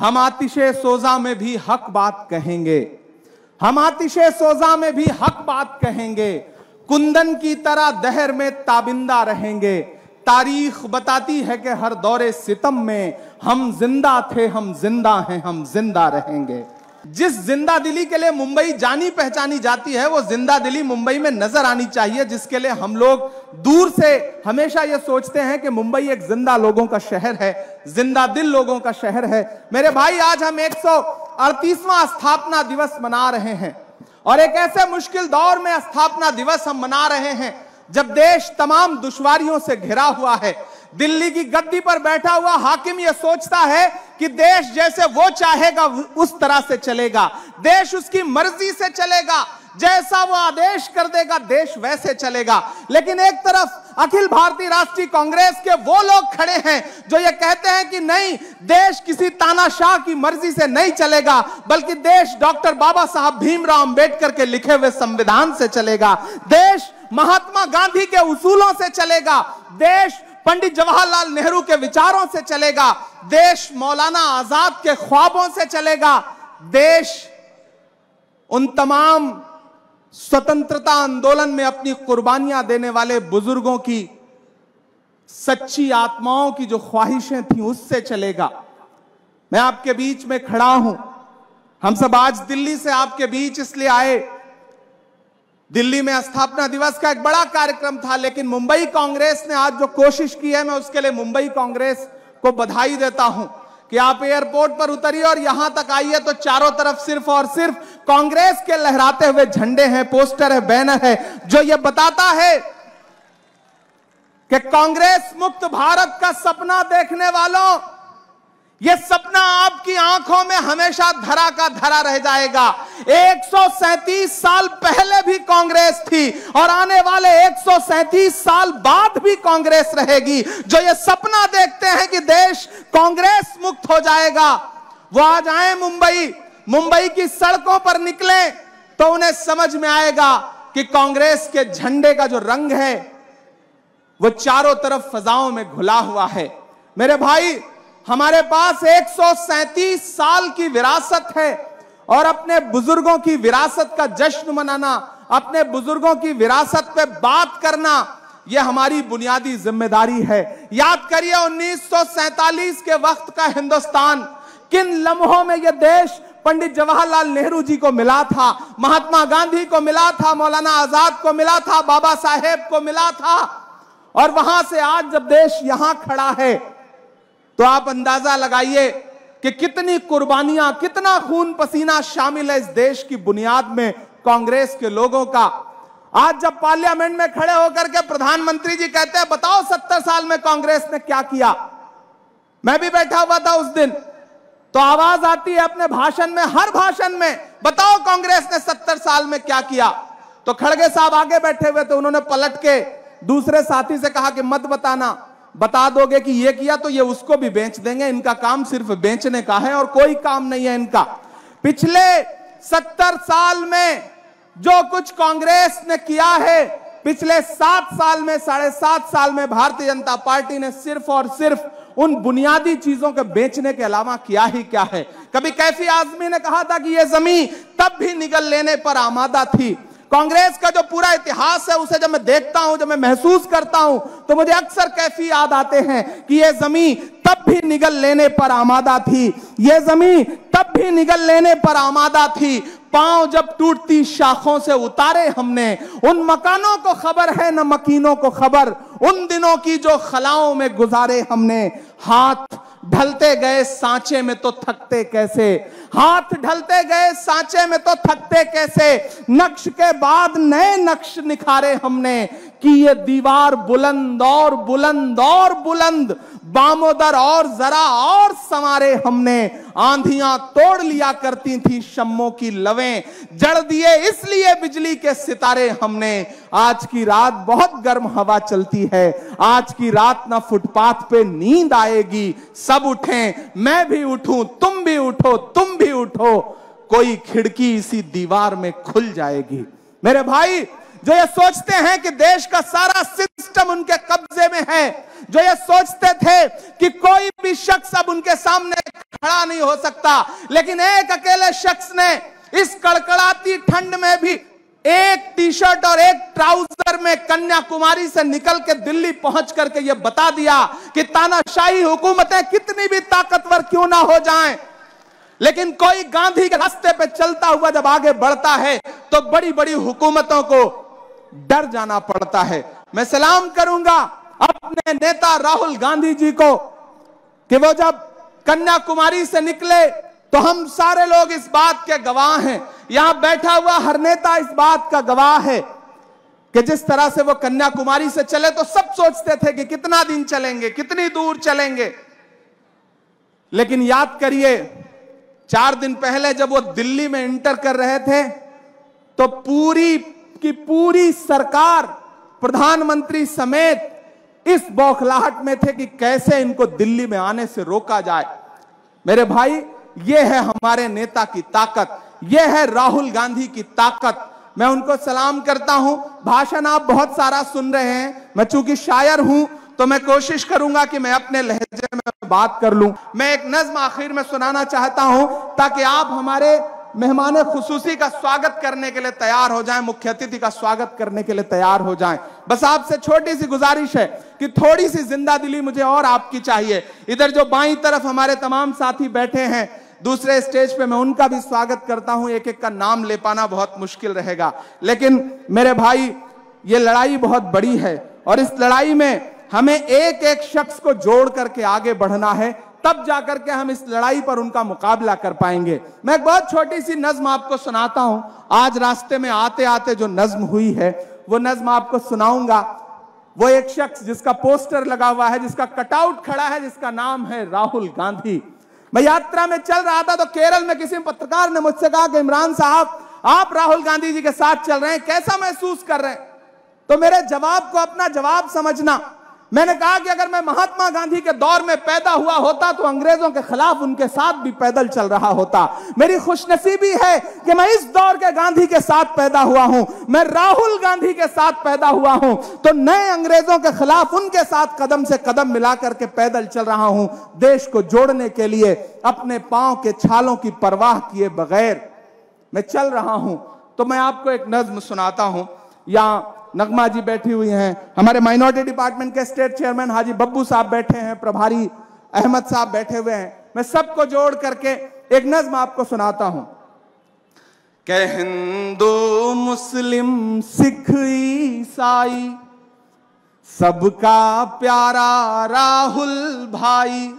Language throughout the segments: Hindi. हम आतिशे सोजा में भी हक बात कहेंगे, हम आतिशे सोजा में भी हक बात कहेंगे। कुंदन की तरह दहर में ताबिंदा रहेंगे। तारीख बताती है कि हर दौरे सितम में हम जिंदा थे, हम जिंदा हैं, हम जिंदा रहेंगे। जिस जिंदा दिली के लिए मुंबई जानी पहचानी जाती है, वो जिंदा दिली मुंबई में नजर आनी चाहिए, जिसके लिए हम लोग दूर से हमेशा ये सोचते हैं कि मुंबई एक जिंदा लोगों का शहर है, जिंदा दिल लोगों का शहर है। मेरे भाई, आज हम 138वां स्थापना दिवस मना रहे हैं और एक ऐसे मुश्किल दौर में स्थापना दिवस हम मना रहे हैं जब देश तमाम दुश्वारियों से घिरा हुआ है। दिल्ली की गद्दी पर बैठा हुआ हाकिम यह सोचता है कि देश जैसे वो चाहेगा उस तरह से चलेगा, देश उसकी मर्जी से चलेगा, जैसा वो आदेश कर देगा देश वैसे चलेगा। लेकिन एक तरफ अखिल भारतीय राष्ट्रीय कांग्रेस के वो लोग खड़े हैं जो ये कहते हैं कि नहीं, देश किसी तानाशाह की मर्जी से नहीं चलेगा, बल्कि देश डॉक्टर बाबा साहब भीमराव अंबेडकर के लिखे हुए संविधान से चलेगा, देश महात्मा गांधी के उसूलों से चलेगा, देश पंडित जवाहरलाल नेहरू के विचारों से चलेगा, देश मौलाना आजाद के ख्वाबों से चलेगा, देश उन तमाम स्वतंत्रता आंदोलन में अपनी कुर्बानियां देने वाले बुजुर्गों की, सच्ची आत्माओं की जो ख्वाहिशें थीं उससे चलेगा। मैं आपके बीच में खड़ा हूं। हम सब आज दिल्ली से आपके बीच इसलिए आए, दिल्ली में स्थापना दिवस का एक बड़ा कार्यक्रम था, लेकिन मुंबई कांग्रेस ने आज जो कोशिश की है, मैं उसके लिए मुंबई कांग्रेस को बधाई देता हूं कि आप एयरपोर्ट पर उतरिए और यहां तक आइए तो चारों तरफ सिर्फ और सिर्फ कांग्रेस के लहराते हुए झंडे हैं, पोस्टर है, बैनर है, जो ये बताता है कि कांग्रेस मुक्त भारत का सपना देखने वालों, यह सपना आपकी आंखों में हमेशा धरा का धरा रह जाएगा। 137 साल पहले भी कांग्रेस थी और आने वाले 137 साल बाद भी कांग्रेस रहेगी। जो ये सपना देखते हैं कि देश कांग्रेस मुक्त हो जाएगा, वो आज आए मुंबई, मुंबई की सड़कों पर निकले तो उन्हें समझ में आएगा कि कांग्रेस के झंडे का जो रंग है वो चारों तरफ फजाओं में घुला हुआ है। मेरे भाई, हमारे पास 137 साल की विरासत है और अपने बुजुर्गों की विरासत का जश्न मनाना, अपने बुजुर्गों की विरासत पे बात करना, यह हमारी बुनियादी जिम्मेदारी है। याद करिए 1947 के वक्त का हिंदुस्तान, किन लम्हों में यह देश पंडित जवाहरलाल नेहरू जी को मिला था, महात्मा गांधी को मिला था, मौलाना आजाद को मिला था, बाबा साहेब को मिला था, और वहां से आज जब देश यहां खड़ा है तो आप अंदाजा लगाइए कि कितनी कुर्बानियां, कितना खून पसीना शामिल है इस देश की बुनियाद में कांग्रेस के लोगों का। आज जब पार्लियामेंट में खड़े होकर के प्रधानमंत्री जी कहते हैं, बताओ 70 साल में कांग्रेस ने क्या किया। मैं भी बैठा हुआ था उस दिन, तो आवाज आती है अपने भाषण में, हर भाषण में, बताओ कांग्रेस ने 70 साल में क्या किया। तो खड़गे साहब आगे बैठे हुए थे, उन्होंने पलट के दूसरे साथी से कहा कि मत बताना, बता दोगे कि ये किया तो ये उसको भी बेच देंगे, इनका काम सिर्फ बेचने का है और कोई काम नहीं है इनका। पिछले 70 साल में जो कुछ कांग्रेस ने किया है, पिछले 7 साल में, 7.5 साल में भारतीय जनता पार्टी ने सिर्फ और सिर्फ उन बुनियादी चीजों के बेचने के अलावा किया ही क्या है। कभी कैफी आजमी ने कहा था कि यह जमीन तब भी निगल लेने पर आमादा थी। कांग्रेस का जो पूरा इतिहास है उसे जब मैं देखता हूं, जब मैं महसूस करता हूं, तो मुझे अक्सर कैफी याद आते हैं कि यह जमीन तब भी निगल लेने पर आमादा थी, यह जमीन तब भी निगल लेने पर आमादा थी। पांव जब टूटती शाखों से उतारे हमने, उन मकानों को खबर है न मकीनों को खबर, उन दिनों की जो खलाओं में गुजारे हमने। हाथ ढलते गए सांचे में तो थकते कैसे, हाथ ढलते गए सांचे में तो थकते कैसे, नक्श के बाद नए नक्श निखारे हमने, कि ये दीवार बुलंद और बुलंद और बुलंद, बामोदर और जरा और संवारे हमने। आंधियां तोड़ लिया करती थी शम्मों की लवें, जड़ दिए इसलिए बिजली के सितारे हमने। आज की रात बहुत गर्म हवा चलती है, आज की रात ना फुटपाथ पे नींद आएगी। सब उठें, मैं भी उठूं, तुम भी उठो, तुम भी उठो, कोई खिड़की इसी दीवार में खुल जाएगी। मेरे भाई, जो ये सोचते हैं कि देश का सारा सिस्टम उनके कब्जे में है, जो ये सोचते थे कि कोई भी शख्स अब उनके सामने खड़ा नहीं हो सकता, लेकिन एक अकेले शख्स ने इस कड़कड़ाती ठंड में भी एक टी शर्ट और एक ट्राउजर में कन्याकुमारी से निकल के दिल्ली पहुंच करके ये बता दिया कि तानाशाही हुकूमतें कितनी भी ताकतवर क्यों ना हो जाएं, लेकिन कोई गांधी के रास्ते पे चलता हुआ जब आगे बढ़ता है तो बड़ी बड़ी हुकूमतों को डर जाना पड़ता है। मैं सलाम करूंगा अपने नेता राहुल गांधी जी को कि वो जब कन्याकुमारी से निकले तो हम सारे लोग इस बात के गवाह हैं, यहां बैठा हुआ हर नेता इस बात का गवाह है कि जिस तरह से वो कन्याकुमारी से चले तो सब सोचते थे कि कितना दिन चलेंगे, कितनी दूर चलेंगे, लेकिन याद करिए 4 दिन पहले जब वो दिल्ली में एंटर कर रहे थे तो पूरी की पूरी सरकार प्रधानमंत्री समेत इस बौखलाहट में थे कि कैसे इनको दिल्ली में आने से रोका जाए। मेरे भाई, ये है हमारे नेता की ताकत, ये है राहुल गांधी की ताकत। मैं उनको सलाम करता हूं। भाषण आप बहुत सारा सुन रहे हैं, मैं चूंकि शायर हूं तो मैं कोशिश करूंगा कि मैं अपने लहजे में बात कर लूं। मैं एक नज्म आखिर में सुनाना चाहता हूं ताकि आप हमारे मेहमान खुसूसी का स्वागत करने के लिए तैयार हो जाएं, मुख्य अतिथि का स्वागत करने के लिए तैयार हो जाएं। बस आपसे छोटी सी गुजारिश है कि थोड़ी सी जिंदा दिली मुझे और आपकी चाहिए। इधर जो बाईं तरफ हमारे तमाम साथी बैठे हैं दूसरे स्टेज पे, मैं उनका भी स्वागत करता हूं। एक एक का नाम ले पाना बहुत मुश्किल रहेगा, लेकिन मेरे भाई ये लड़ाई बहुत बड़ी है और इस लड़ाई में हमें एक एक शख्स को जोड़ करके आगे बढ़ना है, तब जाकर के हम इस लड़ाई पर उनका मुकाबला कर पाएंगे। मैं एक बहुत छोटी सी नज्म आपको सुनाता हूं। आज रास्ते में आते आते जो नज्म हुई है वो नज्म आपको सुनाऊंगा। वो एक शख्स जिसका पोस्टर लगा हुआ है, जिसका कटआउट खड़ा है, जिसका नाम है राहुल गांधी। मैं यात्रा में चल रहा था तो केरल में किसी पत्रकार ने मुझसे कहा कि इमरान साहब, आप राहुल गांधी जी के साथ चल रहे हैं, कैसा महसूस कर रहे हैं? तो मेरे जवाब को अपना जवाब समझना। मैंने कहा कि अगर मैं महात्मा गांधी के दौर में पैदा हुआ होता तो अंग्रेजों के खिलाफ उनके साथ भी पैदल चल रहा होता। मेरी खुशनसीबी है कि मैं इस दौर के गांधी के साथ पैदा हुआ हूं, मैं राहुल गांधी के साथ पैदा हुआ हूं, तो नए अंग्रेजों के खिलाफ उनके साथ कदम से कदम मिला करके पैदल चल रहा हूं, देश को जोड़ने के लिए अपने पांव के छालों की परवाह किए बगैर मैं चल रहा हूं। तो मैं आपको एक नज्म सुनाता हूं। यहाँ नगमा जी बैठी हुई हैं, हमारे माइनॉरिटी डिपार्टमेंट के स्टेट चेयरमैन हाजी बब्बू साहब बैठे हैं, प्रभारी अहमद साहब बैठे हुए हैं। मैं सबको जोड़ करके एक नज्म आपको सुनाता हूं। के हिंदू मुस्लिम सिख ईसाई सबका प्यारा राहुल भाई।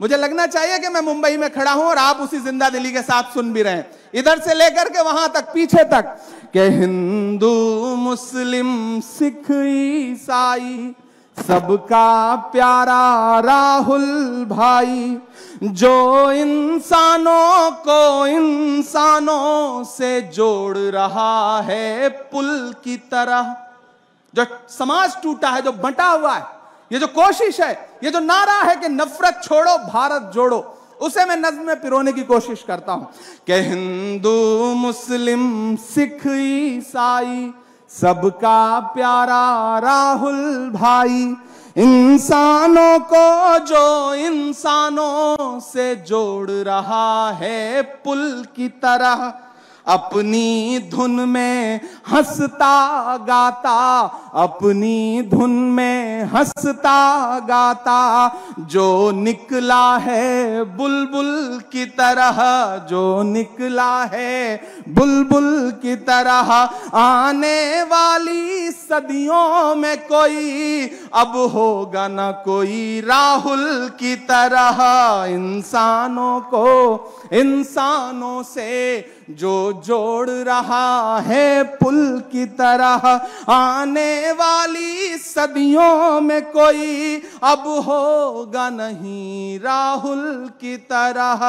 मुझे लगना चाहिए कि मैं मुंबई में खड़ा हूं और आप उसी जिंदा दिली के साथ सुन भी रहे हैं, इधर से लेकर के वहां तक पीछे तक। के हिंदू मुस्लिम सिख ईसाई सबका प्यारा राहुल भाई, जो इंसानों को इंसानों से जोड़ रहा है पुल की तरह। जो समाज टूटा है, जो बंटा हुआ है, ये जो कोशिश है, ये जो नारा है कि नफरत छोड़ो भारत जोड़ो, उसे मैं नज्म में पिरोने की कोशिश करता हूं। कि हिंदू मुस्लिम सिख ईसाई सबका प्यारा राहुल भाई, इंसानों को जो इंसानों से जोड़ रहा है पुल की तरह, अपनी धुन में हंसता गाता, अपनी धुन में हंसता गाता, जो निकला है बुलबुल की तरह, जो निकला है बुलबुल की तरह। आने वाली सदियों में कोई अब होगा ना कोई राहुल की तरह, इंसानों को इंसानों से जो जोड़ रहा है पुल की तरह। आने वाली सदियों में कोई अब होगा नहीं राहुल की तरह।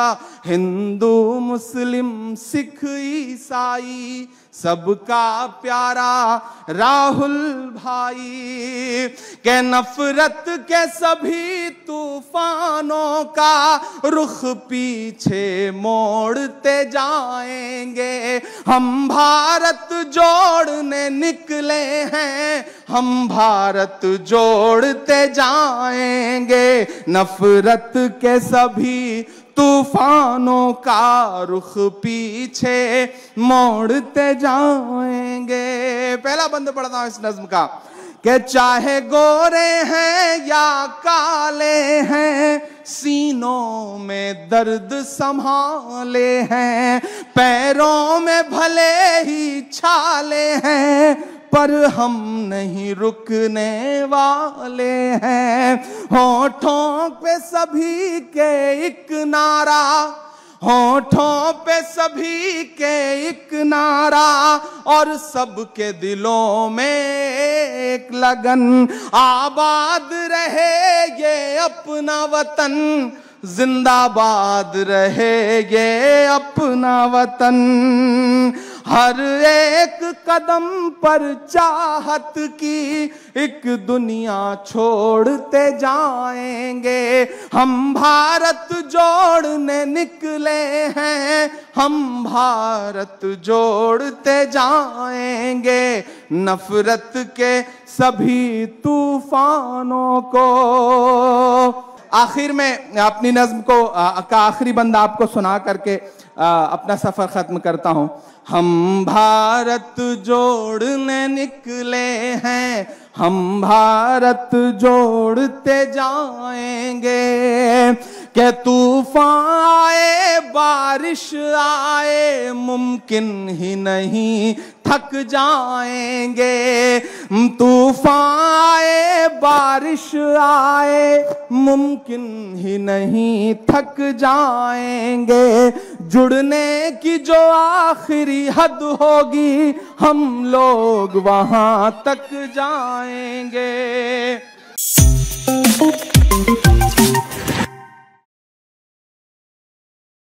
हिंदू मुस्लिम सिख ईसाई सबका प्यारा राहुल भाई के नफरत के सभी तूफानों का रुख पीछे मोड़ते जाएंगे। हम भारत जोड़ने निकले हैं, हम भारत जोड़ते जाएंगे। नफरत के सभी तूफानों का रुख पीछे मोड़ते जाएंगे। पहला बंद पढ़ता हूं इस नज्म का कि चाहे गोरे हैं या काले हैं, सीनों में दर्द संभाले हैं। पैरों में भले ही छाले हैं, पर हम नहीं रुकने वाले हैं। होठों पे सभी के एक नारा, होठों पे सभी के एक नारा, और सबके दिलों में एक लगन। आबाद रहे ये अपना वतन, जिंदाबाद रहे ये अपना वतन। हर एक कदम पर चाहत की एक दुनिया छोड़ते जाएंगे। हम भारत जोड़ने निकले हैं, हम भारत जोड़ते जाएंगे। नफरत के सभी तूफानों को। आखिर में अपनी नज्म को का आखिरी बंदा आपको सुना करके अपना सफर खत्म करता हूं। हम भारत जोड़ने निकले हैं, हम भारत जोड़ते जाएंगे। के तूफान आए, बारिश आए, मुमकिन ही नहीं थक जाएंगे। तूफान आए, बारिश आए, मुमकिन ही नहीं थक जाएंगे। जुड़ने की जो आखिरी हद होगी, हम लोग वहां तक जाएंगे।